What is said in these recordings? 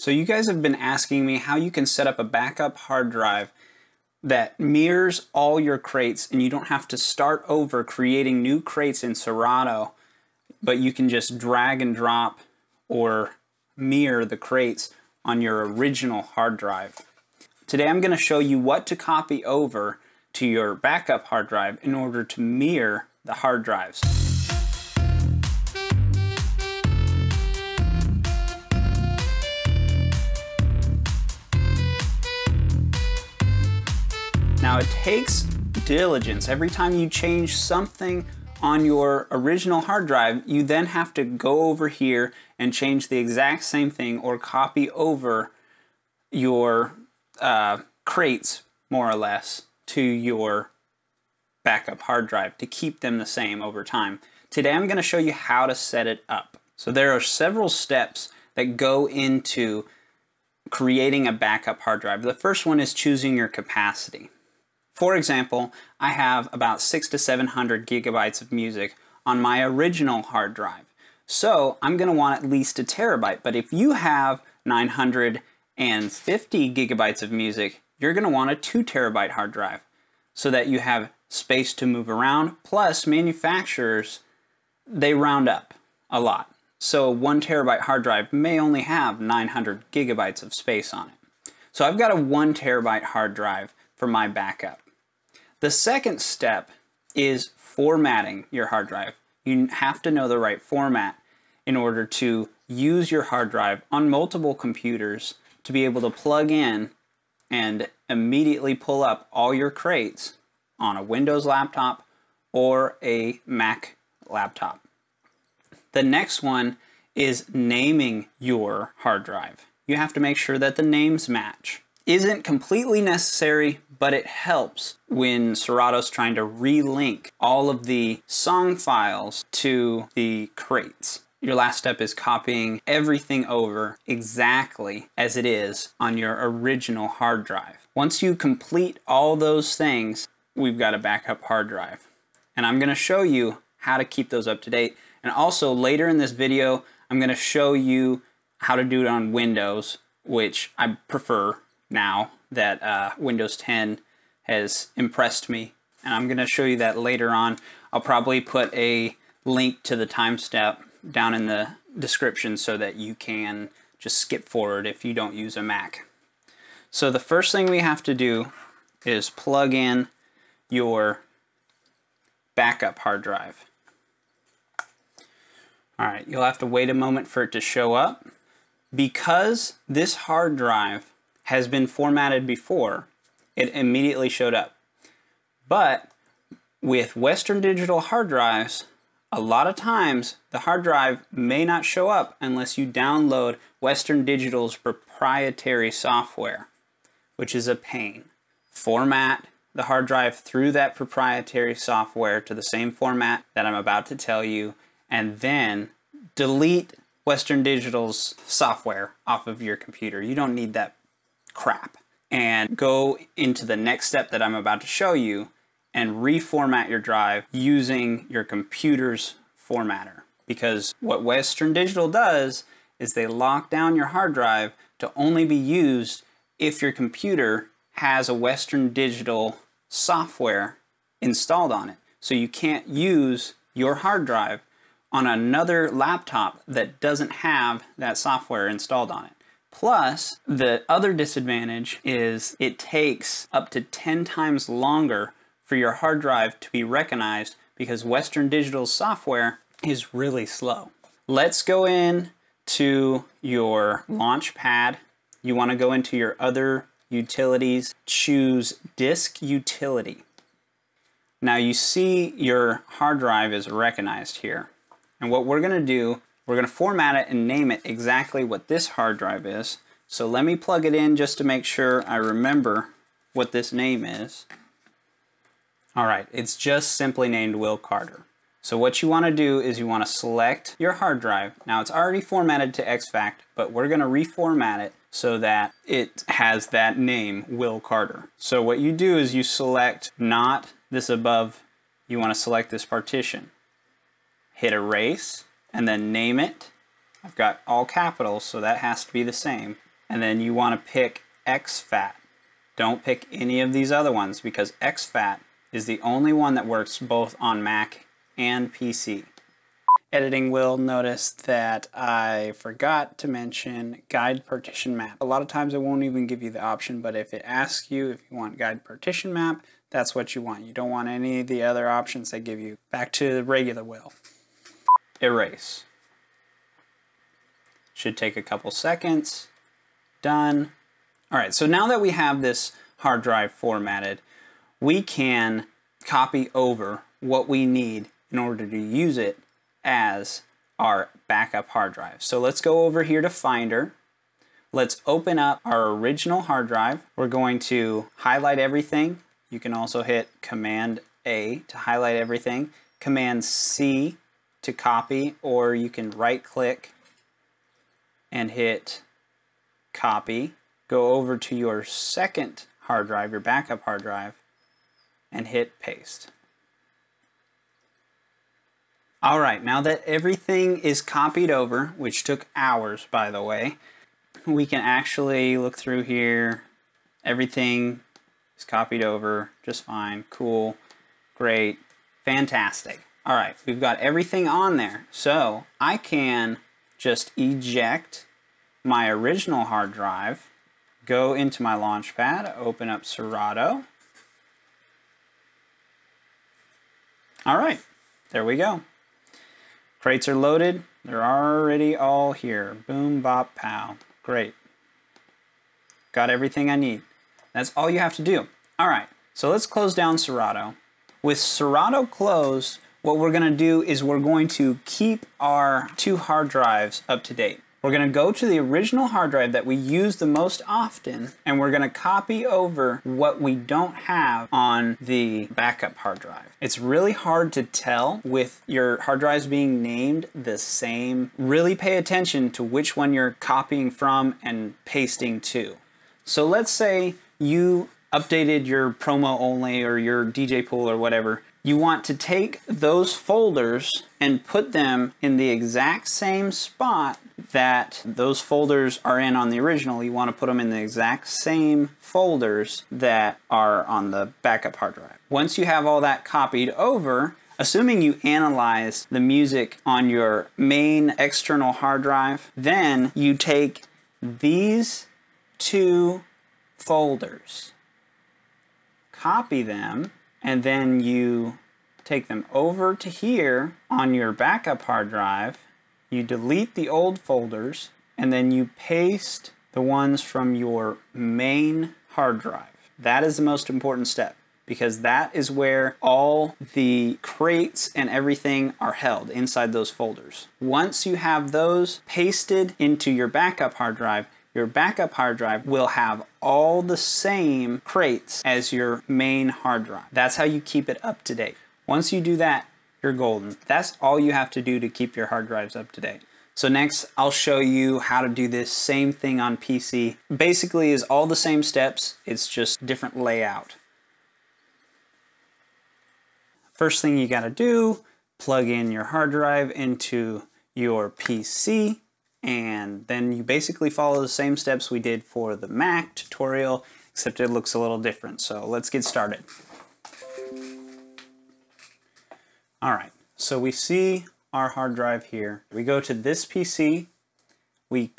So you guys have been asking me how you can set up a backup hard drive that mirrors all your crates and you don't have to start over creating new crates in Serato, but you can just drag and drop or mirror the crates on your original hard drive. Today I'm going to show you what to copy over to your backup hard drive in order to mirror the hard drives. Now, it takes diligence. Every time you change something on your original hard drive, you then have to go over here and change the exact same thing or copy over your crates, more or less, to your backup hard drive to keep them the same over time. Today, I'm going to show you how to set it up. So there are several steps that go into creating a backup hard drive. The first one is choosing your capacity. For example, I have about 600 to 700 gigabytes of music on my original hard drive. So I'm going to want at least 1 terabyte. But if you have 950 gigabytes of music, you're going to want a 2 terabyte hard drive so that you have space to move around. Plus, manufacturers, they round up a lot. So a 1 terabyte hard drive may only have 900 gigabytes of space on it. So I've got a 1 terabyte hard drive for my backup. The second step is formatting your hard drive. You have to know the right format in order to use your hard drive on multiple computers to be able to plug in and immediately pull up all your crates on a Windows laptop or a Mac laptop. The next one is naming your hard drive. You have to make sure that the names match. Isn't completely necessary, but it helps when Serato's trying to relink all of the song files to the crates. Your last step is copying everything over exactly as it is on your original hard drive. Once you complete all those things, we've got a backup hard drive. And I'm going to show you how to keep those up to date. And also later in this video, I'm going to show you how to do it on Windows, which I prefer. Now that Windows 10 has impressed me, and I'm going to show you that later on. I'll probably put a link to the timestamp down in the description so that you can just skip forward if you don't use a Mac. So the first thing we have to do is plug in your backup hard drive. All right, you'll have to wait a moment for it to show up. Because this hard drive has been formatted before, it immediately showed up. But with Western Digital hard drives, a lot of times the hard drive may not show up unless you download Western Digital's proprietary software, which is a pain. Format the hard drive through that proprietary software to the same format that I'm about to tell you, and then delete Western Digital's software off of your computer. You don't need that crap, and go into the next step that I'm about to show you and reformat your drive using your computer's formatter. Because what Western Digital does is they lock down your hard drive to only be used if your computer has a Western Digital software installed on it. So you can't use your hard drive on another laptop that doesn't have that software installed on it. Plus, the other disadvantage is it takes up to 10 times longer for your hard drive to be recognized because Western Digital's software is really slow. Let's go in to your Launchpad. You want to go into your other utilities, choose Disk Utility. Now you see your hard drive is recognized here. And what we're going to do, we're going to format it and name it exactly what this hard drive is. So let me plug it in just to make sure I remember what this name is. All right, it's just simply named Will Carter. So what you want to do is you want to select your hard drive. Now it's already formatted to exFAT, but we're going to reformat it so that it has that name, Will Carter. So what you do is you select not this above, you want to select this partition. Hit erase. And then name it. I've got all capitals, so that has to be the same. and then you want to pick exFAT. Don't pick any of these other ones because exFAT is the only one that works both on Mac and PC. Editing will notice that I forgot to mention Guide Partition Map. A lot of times it won't even give you the option, but if it asks you if you want Guide Partition Map, that's what you want. You don't want any of the other options they give you. Back to the regular wheel. Erase. Should take a couple seconds. Done. All right, so now that we have this hard drive formatted, we can copy over what we need in order to use it as our backup hard drive. So let's go over here to Finder. Let's open up our original hard drive. We're going to highlight everything. You can also hit Command A to highlight everything, Command C to copy, or you can right click and hit copy. Go over to your second hard drive, your backup hard drive, and hit paste. All right, now that everything is copied over, which took hours, by the way, we can actually look through here. Everything is copied over just fine. Cool, great, fantastic. All right, we've got everything on there. So I can just eject my original hard drive, go into my Launchpad, open up Serato. All right, there we go. Crates are loaded. They're already all here. Boom, bop, pow. Great. Got everything I need. That's all you have to do. All right, so let's close down Serato. With Serato closed, what we're going to do is we're going to keep our two hard drives up to date. We're going to go to the original hard drive that we use the most often, and we're going to copy over what we don't have on the backup hard drive. It's really hard to tell with your hard drives being named the same. Really pay attention to which one you're copying from and pasting to. So let's say you updated your promo only or your DJ pool or whatever. You want to take those folders and put them in the exact same spot that those folders are in on the original. You want to put them in the exact same folders that are on the backup hard drive. Once you have all that copied over, assuming you analyze the music on your main external hard drive, then you take these two folders, copy them, and then you take them over to here on your backup hard drive. You delete the old folders, and then you paste the ones from your main hard drive. That is the most important step, because that is where all the crates and everything are held inside those folders. Once you have those pasted into your backup hard drive will have all the same crates as your main hard drive. That's how you keep it up to date. Once you do that, you're golden. That's all you have to do to keep your hard drives up to date. So next, I'll show you how to do this same thing on PC. Basically, it's all the same steps. It's just different layout. First thing you gotta do, plug in your hard drive into your PC. And then you basically follow the same steps we did for the Mac tutorial, except it looks a little different. So let's get started. All right, so we see our hard drive here. We go to this PC, we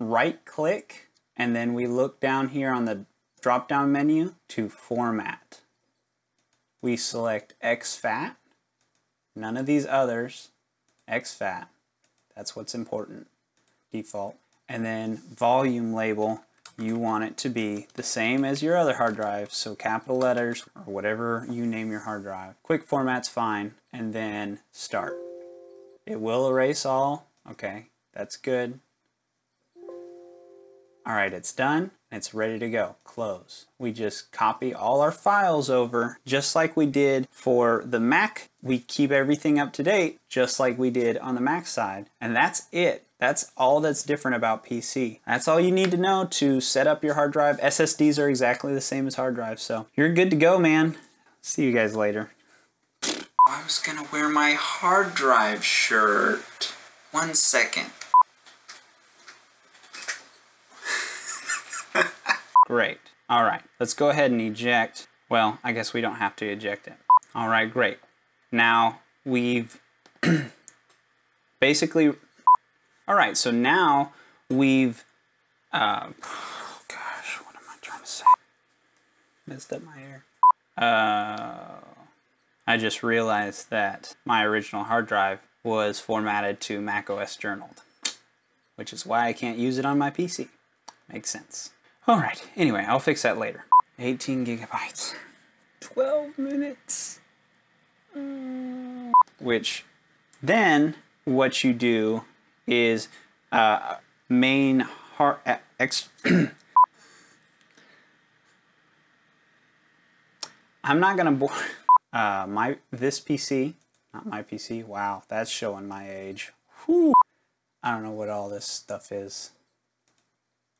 right click, and then we look down here on the drop down menu to Format. We select exFAT, none of these others, exFAT, that's what's important. Default, and then volume label, you want it to be the same as your other hard drive, so capital letters or whatever you name your hard drive. Quick format's fine, and then start. It will erase all. Okay, that's good. All right, it's done. It's ready to go. Close. We just copy all our files over just like we did for the Mac. We keep everything up to date just like we did on the Mac side, and that's it. That's all that's different about PC. That's all you need to know to set up your hard drive. SSDs are exactly the same as hard drives, so you're good to go, man. See you guys later. I was gonna wear my hard drive shirt. One second. Great. All right, let's go ahead and eject. Well, I guess we don't have to eject it. All right, great. Now we've basically, all right, so now we've, oh gosh, what am I trying to say? Messed up my hair. I just realized that my original hard drive was formatted to macOS journaled, which is why I can't use it on my PC. Makes sense. All right, anyway, I'll fix that later. 18 gigabytes, 12 minutes. Which then what you do is main hard, I'm not gonna bore this PC, not my PC, wow, that's showing my age. Whew. I don't know what all this stuff is,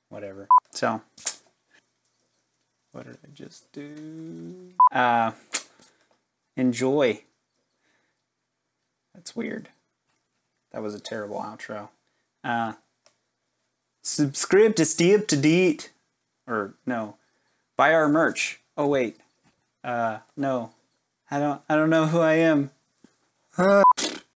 whatever. So, what did I just do? Enjoy. That's weird. That was a terrible outro. Subscribe to Steve to Deet. Or no. Buy our merch. Oh wait. No. I don't know who I am.